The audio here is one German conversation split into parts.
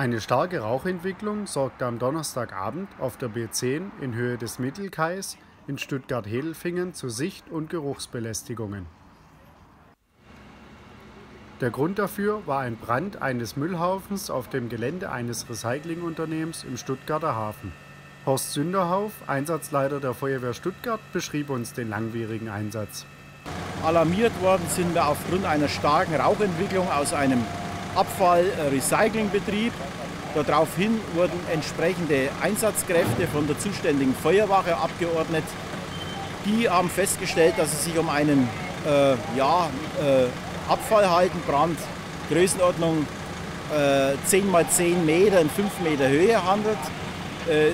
Eine starke Rauchentwicklung sorgte am Donnerstagabend auf der B10 in Höhe des Mittelkais in Stuttgart-Hedelfingen zu Sicht- und Geruchsbelästigungen. Der Grund dafür war ein Brand eines Müllhaufens auf dem Gelände eines Recyclingunternehmens im Stuttgarter Hafen. Horst Sünderhauf, Einsatzleiter der Feuerwehr Stuttgart, beschrieb uns den langwierigen Einsatz. Alarmiert worden sind wir aufgrund einer starken Rauchentwicklung aus einem Abfall-Recyclingbetrieb. Daraufhin wurden entsprechende Einsatzkräfte von der zuständigen Feuerwache abgeordnet. Die haben festgestellt, dass es sich um einen Abfallhaldenbrand Größenordnung 10 x 10 Meter in 5 Meter Höhe handelt.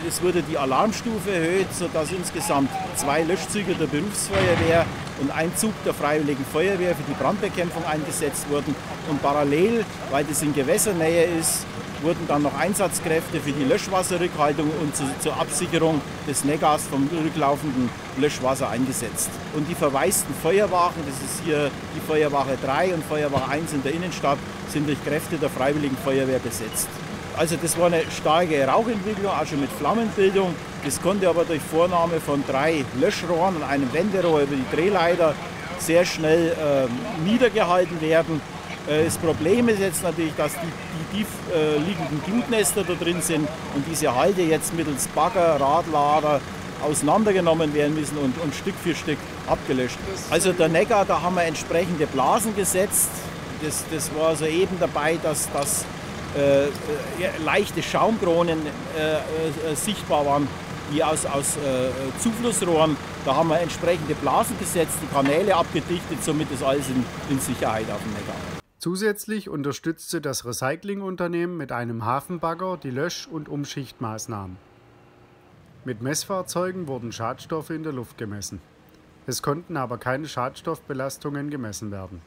Es wurde die Alarmstufe erhöht, sodass insgesamt 2 Löschzüge der Berufsfeuerwehr und ein Zug der Freiwilligen Feuerwehr für die Brandbekämpfung eingesetzt wurden. Und parallel, weil das in Gewässernähe ist, wurden dann noch Einsatzkräfte für die Löschwasserrückhaltung und zur Absicherung des Neckars vom rücklaufenden Löschwasser eingesetzt. Und die verwaisten Feuerwachen, das ist hier die Feuerwache 3 und Feuerwache 1 in der Innenstadt, sind durch Kräfte der Freiwilligen Feuerwehr besetzt. Also das war eine starke Rauchentwicklung, auch schon mit Flammenbildung. Das konnte aber durch Vornahme von 3 Löschrohren und einem Wenderohr über die Drehleiter sehr schnell niedergehalten werden. Das Problem ist jetzt natürlich, dass die tief liegenden Glutnester da drin sind und diese Halde jetzt mittels Bagger, Radlader auseinandergenommen werden müssen und Stück für Stück abgelöscht. Also der Neckar, da haben wir entsprechende Blasen gesetzt. Das war soeben dabei, dass leichte Schaumkronen sichtbar waren, wie aus Zuflussrohren. Da haben wir entsprechende Blasen gesetzt, die Kanäle abgedichtet, somit ist alles in Sicherheit auf dem Neckar. Zusätzlich unterstützte das Recyclingunternehmen mit einem Hafenbagger die Lösch- und Umschichtmaßnahmen. Mit Messfahrzeugen wurden Schadstoffe in der Luft gemessen. Es konnten aber keine Schadstoffbelastungen gemessen werden.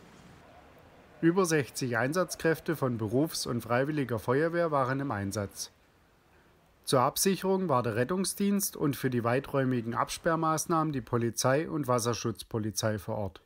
Über 60 Einsatzkräfte von Berufs- und Freiwilliger Feuerwehr waren im Einsatz. Zur Absicherung war der Rettungsdienst und für die weiträumigen Absperrmaßnahmen die Polizei und Wasserschutzpolizei vor Ort.